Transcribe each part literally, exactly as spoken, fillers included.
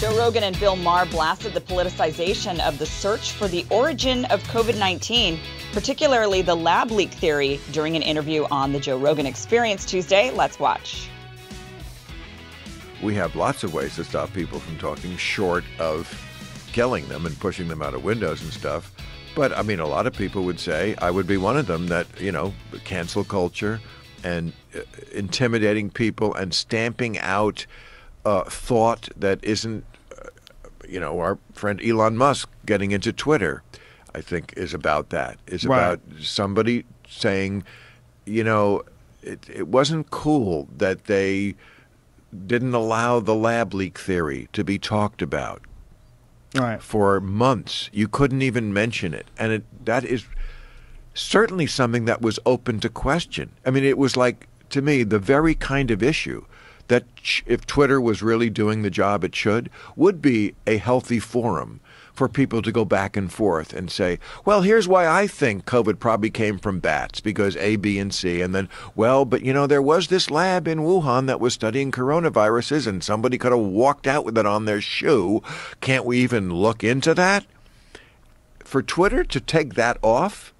Joe Rogan and Bill Maher blasted the politicization of the search for the origin of COVID nineteen, particularly the lab leak theory, during an interview on the Joe Rogan Experience Tuesday. Let's watch. We have lots of ways to stop people from talking short of killing them and pushing them out of windows and stuff. But, I mean, a lot of people would say, I would be one of them, that, you know, cancel culture and uh, intimidating people and stamping out uh, thought that isn't, uh, you know, our friend Elon Musk getting into Twitter, I think, is about that. It's right. About somebody saying, you know, it, it wasn't cool that they didn't allow the lab leak theory to be talked about. Right. For months, you couldn't even mention it. And it, that is certainly something that was open to question. I mean, it was like, to me, the very kind of issue that if Twitter was really doing the job it should, would be a healthy forum for people to go back and forth and say, well, here's why I think COVID probably came from bats, because A, B, and C. And then, well, but, you know, there was this lab in Wuhan that was studying coronaviruses, and somebody could have walked out with it on their shoe. Can't we even look into that? For Twitter to take that off,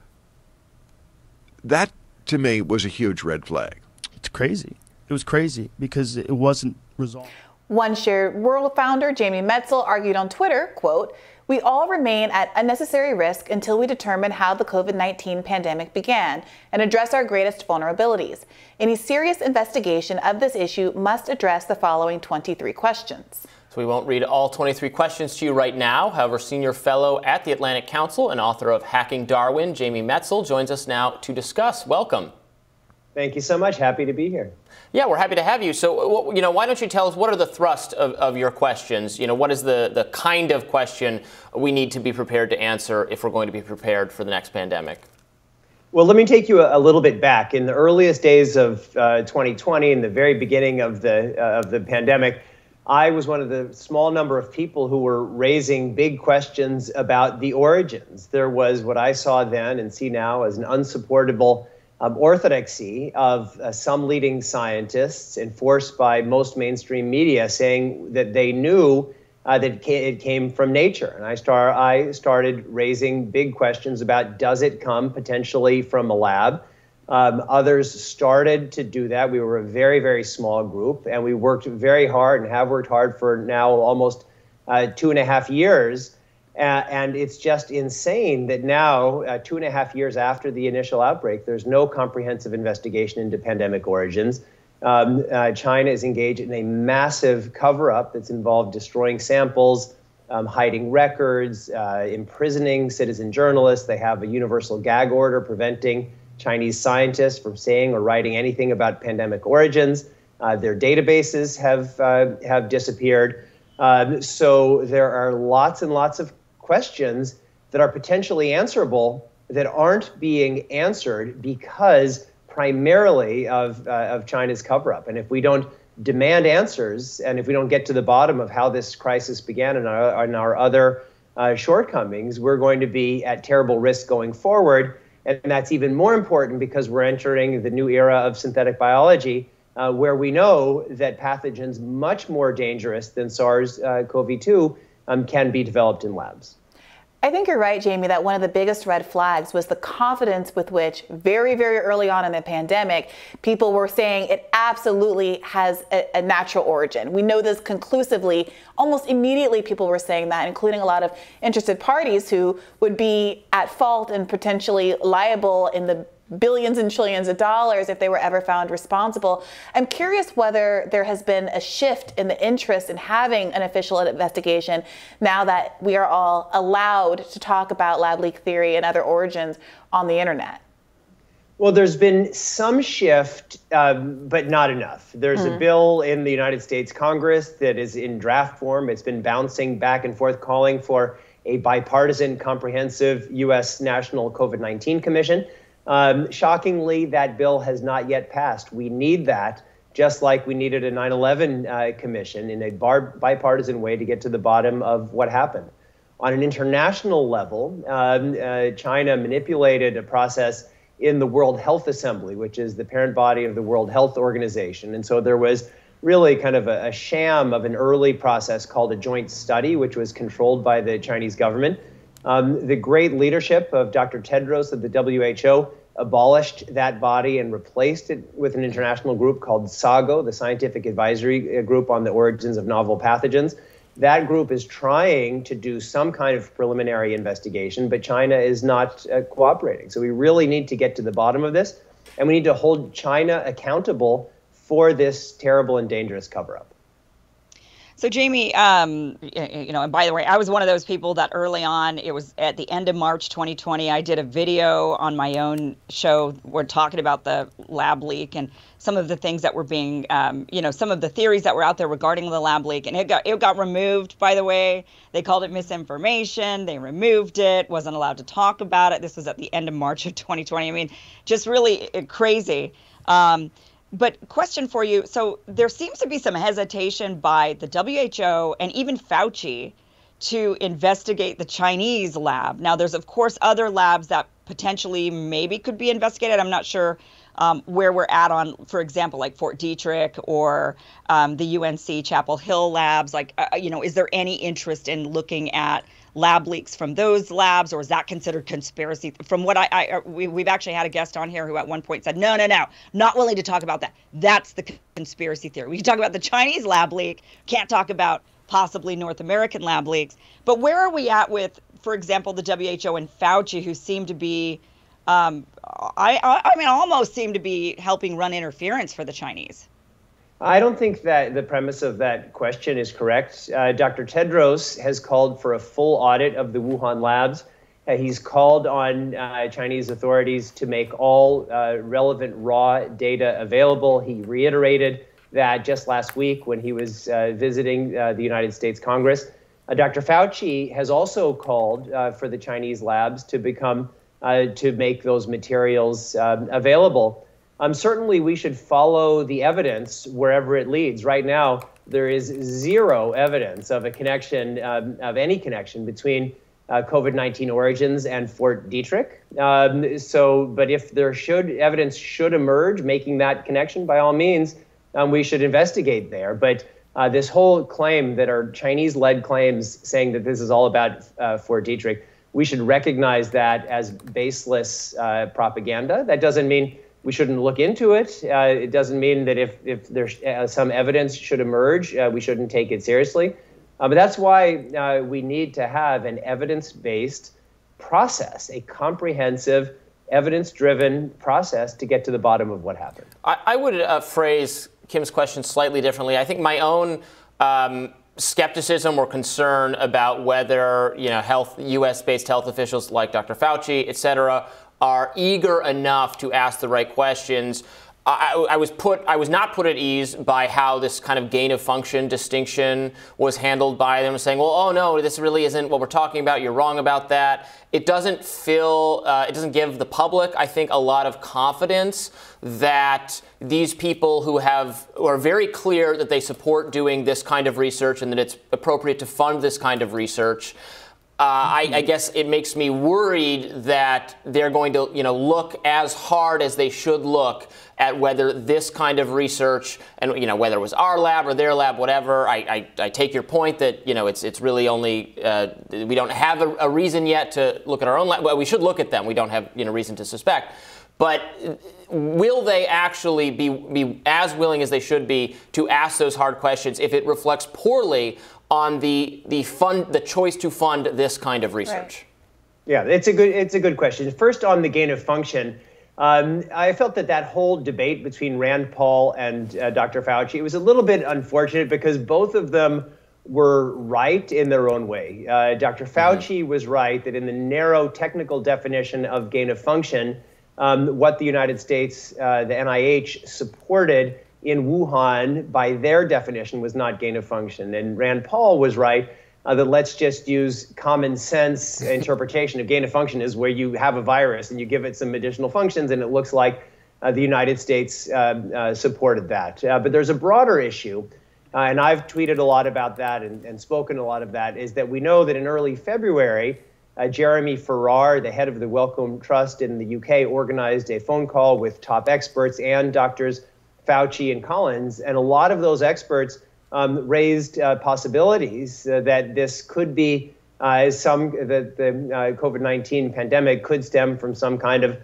that, to me, was a huge red flag. It's crazy. It was crazy because it wasn't resolved. OneShare World founder Jamie Metzl argued on Twitter, quote, "We all remain at unnecessary risk until we determine how the COVID nineteen pandemic began and address our greatest vulnerabilities. Any serious investigation of this issue must address the following twenty-three questions." So we won't read all twenty-three questions to you right now. However, senior fellow at the Atlantic Council and author of Hacking Darwin, Jamie Metzl, joins us now to discuss. Welcome. Thank you so much. Happy to be here. Yeah, we're happy to have you. So, you know, why don't you tell us, what are the thrust of, of your questions? You know, what is the, the kind of question we need to be prepared to answer if we're going to be prepared for the next pandemic? Well, let me take you a, a little bit back. In the earliest days of uh, twenty twenty, in the very beginning of the, uh, of the pandemic, I was one of the small number of people who were raising big questions about the origins. There was what I saw then and see now as an unsupportable Um, orthodoxy of uh, some leading scientists, enforced by most mainstream media, saying that they knew uh, that it came from nature. And I, star I started raising big questions about, does it come potentially from a lab? Um, others started to do that. We were a very, very small group, and we worked very hard and have worked hard for now almost uh, two and a half years. Uh, and it's just insane that now, uh, two and a half years after the initial outbreak, there's no comprehensive investigation into pandemic origins. Um, uh, China is engaged in a massive cover-up that's involved destroying samples, um, hiding records, uh, imprisoning citizen journalists. They have a universal gag order preventing Chinese scientists from saying or writing anything about pandemic origins. Uh, their databases have, uh, have disappeared. Uh, so there are lots and lots of questions that are potentially answerable that aren't being answered because primarily of, uh, of China's cover-up. And if we don't demand answers, and if we don't get to the bottom of how this crisis began and our, and our other uh, shortcomings, we're going to be at terrible risk going forward. And that's even more important because we're entering the new era of synthetic biology, uh, where we know that pathogens much more dangerous than SARS CoV two um, can be developed in labs. I think you're right, Jamie, that one of the biggest red flags was the confidence with which very, very early on in the pandemic, people were saying it absolutely has a, a natural origin. We know this conclusively. Almost immediately people were saying that, including a lot of interested parties who would be at fault and potentially liable in the billions and trillions of dollars if they were ever found responsible. I'm curious whether there has been a shift in the interest in having an official investigation now that we are all allowed to talk about lab leak theory and other origins on the internet. Well, there's been some shift, um, but not enough. There's mm-hmm. a bill in the United States Congress that is in draft form. It's been bouncing back and forth, calling for a bipartisan, comprehensive U S national COVID nineteen commission. Um, shockingly, that bill has not yet passed. We need that, just like we needed a nine eleven uh, commission in a bar bipartisan way to get to the bottom of what happened. On an international level, um, uh, China manipulated a process in the World Health Assembly, which is the parent body of the World Health Organization. And so there was really kind of a, a sham of an early process called a joint study, which was controlled by the Chinese government. Um, the great leadership of Doctor Tedros of the W H O abolished that body and replaced it with an international group called SAGO, the Scientific Advisory Group on the Origins of Novel Pathogens. That group is trying to do some kind of preliminary investigation, but China is not uh, cooperating. So we really need to get to the bottom of this, and we need to hold China accountable for this terrible and dangerous cover-up. So Jamie, um, you know, and by the way, I was one of those people that early on, it was at the end of March twenty twenty, I did a video on my own show. We're talking about the lab leak and some of the things that were being, um, you know, some of the theories that were out there regarding the lab leak. And it got, it got removed, by the way. They called it misinformation. They removed it, wasn't allowed to talk about it. This was at the end of March of twenty twenty. I mean, just really crazy. Um, But question for you, so there seems to be some hesitation by the W H O and even Fauci to investigate the Chinese lab. Now, there's, of course, other labs that potentially maybe could be investigated. I'm not sure um, where we're at on, for example, like Fort Detrick or um, the U N C Chapel Hill labs. Like, uh, you know, is there any interest in looking at lab leaks from those labs, or is that considered conspiracy? From what I, I we, we've actually had a guest on here who at one point said, no, no, no, not willing to talk about that. That's the conspiracy theory. We can talk about the Chinese lab leak, can't talk about possibly North American lab leaks. But where are we at with, for example, the W H O and Fauci, who seem to be, um, I, I, I mean, almost seem to be helping run interference for the Chinese? I don't think that the premise of that question is correct. Uh, Doctor Tedros has called for a full audit of the Wuhan labs. Uh, he's called on uh, Chinese authorities to make all uh, relevant raw data available. He reiterated that just last week when he was uh, visiting uh, the United States Congress. Uh, Doctor Fauci has also called uh, for the Chinese labs to become, uh, to make those materials um, available. Um, certainly, we should follow the evidence wherever it leads. Right now, there is zero evidence of a connection, um, of any connection between uh, COVID nineteen origins and Fort Detrick. Um, so, but if there should, evidence should emerge making that connection, by all means, um, we should investigate there. But uh, this whole claim that are Chinese-led claims saying that this is all about uh, Fort Detrick, we should recognize that as baseless uh, propaganda. That doesn't mean we shouldn't look into it. Uh, it doesn't mean that if, if there's uh, some evidence should emerge, uh, we shouldn't take it seriously. Uh, but that's why uh, we need to have an evidence-based process, a comprehensive, evidence-driven process to get to the bottom of what happened. I, I would uh, phrase Kim's question slightly differently. I think my own um, skepticism or concern about whether, you know, health, U S-based health officials like Doctor Fauci, et cetera, are eager enough to ask the right questions. I, I was put, I was not put at ease by how this kind of gain of function distinction was handled by them, saying, well, oh no, this really isn't what we're talking about. You're wrong about that. It doesn't feel, uh, it doesn't give the public, I think, a lot of confidence that these people who have, who are very clear that they support doing this kind of research and that it's appropriate to fund this kind of research, Uh, I, I guess it makes me worried that they're going to, you know, look as hard as they should look at whether this kind of research, and you know, whether it was our lab or their lab, whatever. I, I, I take your point that, you know, it's it's really only uh, we don't have a, a reason yet to look at our own lab. Well, we should look at them. We don't have, you know, reason to suspect. But will they actually be be as willing as they should be to ask those hard questions if it reflects poorly on the the fund, the choice to fund this kind of research? Right. Yeah, it's a good it's a good question. First, on the gain of function, um, I felt that that whole debate between Rand Paul and uh, Doctor Fauci, it was a little bit unfortunate because both of them were right in their own way. Uh, Doctor Fauci mm-hmm. was right that in the narrow technical definition of gain of function, um, what the United States, uh, the N I H supported in Wuhan, by their definition, was not gain of function. And Rand Paul was right uh, that let's just use common sense interpretation of gain of function is where you have a virus and you give it some additional functions, and it looks like uh, the United States uh, uh, supported that. Uh, but there's a broader issue, uh, and I've tweeted a lot about that and, and spoken a lot of that, is that we know that in early February, uh, Jeremy Farrar, the head of the Wellcome Trust in the U K, organized a phone call with top experts and doctors Fauci and Collins, and a lot of those experts um, raised uh, possibilities uh, that this could be uh, some that the uh, COVID nineteen pandemic could stem from some kind of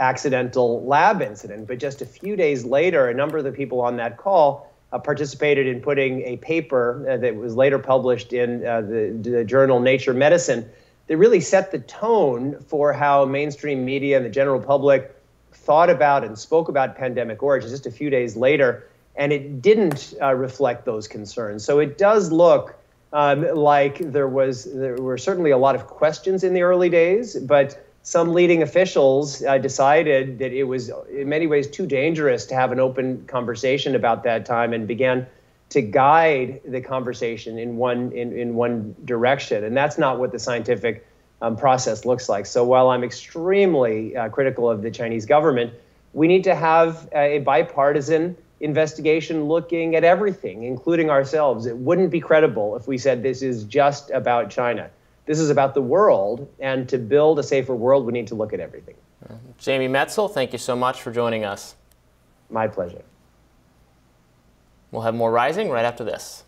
accidental lab incident. But just a few days later, a number of the people on that call uh, participated in putting a paper uh, that was later published in uh, the, the journal Nature Medicine that really set the tone for how mainstream media and the general public thought about and spoke about pandemic origins just a few days later, and it didn't uh, reflect those concerns. So it does look um, like there was there were certainly a lot of questions in the early days, but some leading officials uh, decided that it was in many ways too dangerous to have an open conversation about that time and began to guide the conversation in one in, in one direction. And that's not what the scientific um, process looks like. So while I'm extremely uh, critical of the Chinese government, we need to have a bipartisan investigation looking at everything, including ourselves. It wouldn't be credible if we said this is just about China. This is about the world, and to build a safer world, we need to look at everything. Jamie Metzl, thank you so much for joining us. My pleasure. We'll have more Rising right after this.